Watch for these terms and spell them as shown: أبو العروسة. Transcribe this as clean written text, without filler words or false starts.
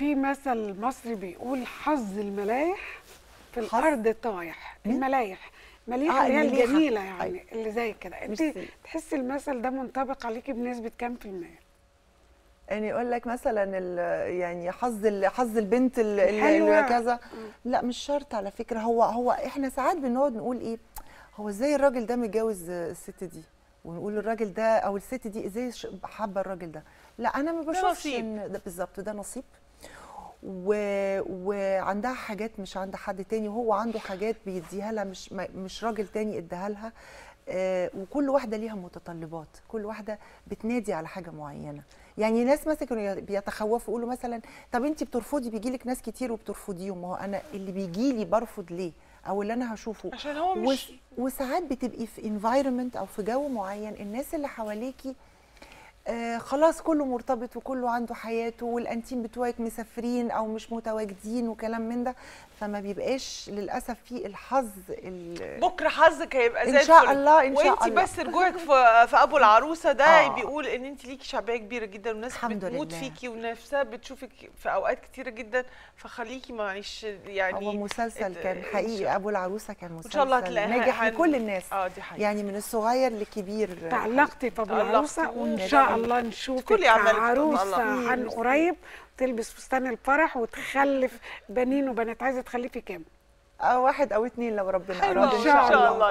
في مثل مصري بيقول حظ الملايح في الارض طايح. الملايح مليحه اللي هي الجميله يعني اللي زي كده. انت تحسي المثل ده منطبق عليكي بنسبه كام في المية؟ يعني يقول لك مثلا يعني حظ البنت اللي كذا، لا مش شرط على فكره. هو احنا ساعات بنقعد نقول ايه، هو ازاي الراجل ده متجوز الست دي، ونقول الراجل ده او الست دي ازاي حابه الراجل ده. لا انا ما بشوفش ده بالظبط، ده نصيب وعندها حاجات مش عند حد تاني، وهو عنده حاجات بيديها لها مش راجل تاني اداها لها. وكل واحده ليها متطلبات، كل واحده بتنادي على حاجه معينه. يعني ناس مثلا كانوا بيتخوفوا يقولوا مثلا طب انت بترفضي، بيجي لك ناس كتير وبترفضيهم، ما هو انا اللي بيجي لي برفض ليه؟ او اللي انا هشوفه عشان هو مش. وساعات بتبقي في انفايرمنت او في جو معين، الناس اللي حواليكي خلاص كله مرتبط وكله عنده حياته، والانتيم بتوعك مسافرين او مش متواجدين وكلام من ده، فما بيبقاش للاسف في الحظ. بكره حظك هيبقى زي الفل ان شاء الله. ان شاء الله. وانت بس رجوعك في ابو العروسه ده بيقول ان انت ليكي شعبيه كبيره جدا، والناس بتموت فيكي ونفسها بتشوفك في اوقات كتيره جدا، فخليكي معلش يعني. هو مسلسل كان حقيقي، ابو العروسه كان مسلسل ان شاء الله تلاقي ناجح لكل الناس. دي حقيقة يعني من الصغير للكبير. تعلقتي في ابو العروسه، وان شاء الله نشوفك عروسه عن قريب تلبس فستان الفرح وتخلف بنين وبنات. عايزه تخلفي كام؟ 1 أو 2 لو ربنا أراد. إن شاء الله.